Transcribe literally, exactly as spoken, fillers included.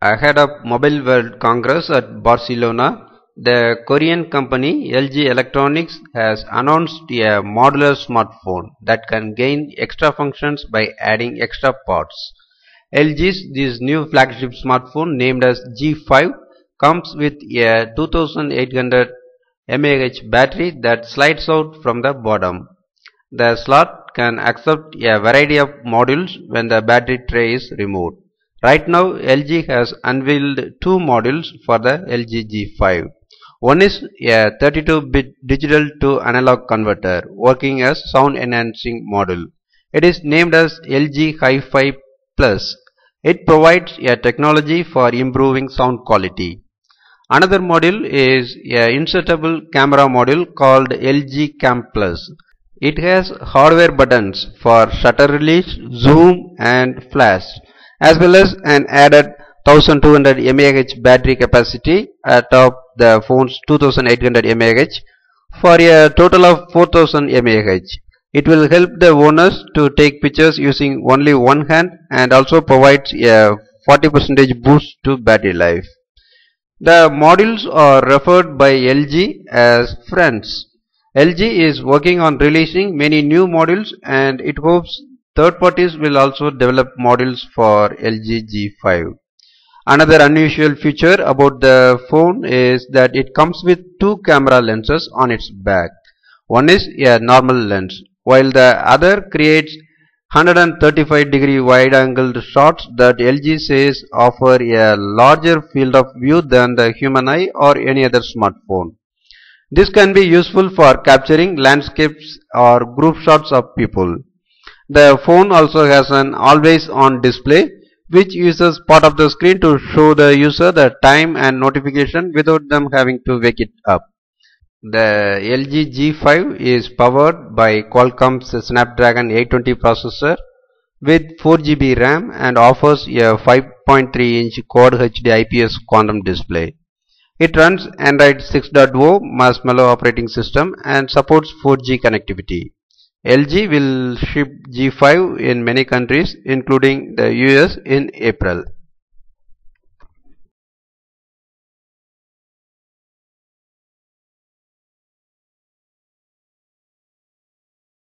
Ahead of Mobile World Congress at Barcelona, the Korean company L G Electronics has announced a modular smartphone that can gain extra functions by adding extra parts. L G's this new flagship smartphone named as G five comes with a two thousand eight hundred milliamp hour battery that slides out from the bottom. The slot can accept a variety of modules when the battery tray is removed. Right now, L G has unveiled two modules for the L G G five. One is a thirty-two bit digital to analog converter working as sound enhancing module. It is named as L G Hi-Fi Plus. It provides a technology for improving sound quality. Another module is a insertable camera module called L G Cam Plus. It has hardware buttons for shutter release, zoom and flash, as well as an added one thousand two hundred milliamp hour battery capacity atop the phone's two thousand eight hundred milliamp hour for a total of four thousand milliamp hours. It will help the owners to take pictures using only one hand and also provides a forty percent boost to battery life. The modules are referred by L G as friends. L G is working on releasing many new modules and it hopes third parties will also develop modules for L G G five. Another unusual feature about the phone is that it comes with two camera lenses on its back. One is a normal lens, while the other creates one hundred thirty-five degree wide angle shots that L G says offer a larger field of view than the human eye or any other smartphone. This can be useful for capturing landscapes or group shots of people. The phone also has an always-on display, which uses part of the screen to show the user the time and notification without them having to wake it up. The L G G five is powered by Qualcomm's Snapdragon eight twenty processor with four gigabyte RAM and offers a five point three inch Quad H D I P S Quantum Display. It runs Android six point oh Marshmallow operating system and supports four G connectivity. L G will ship G five in many countries including the U S in April.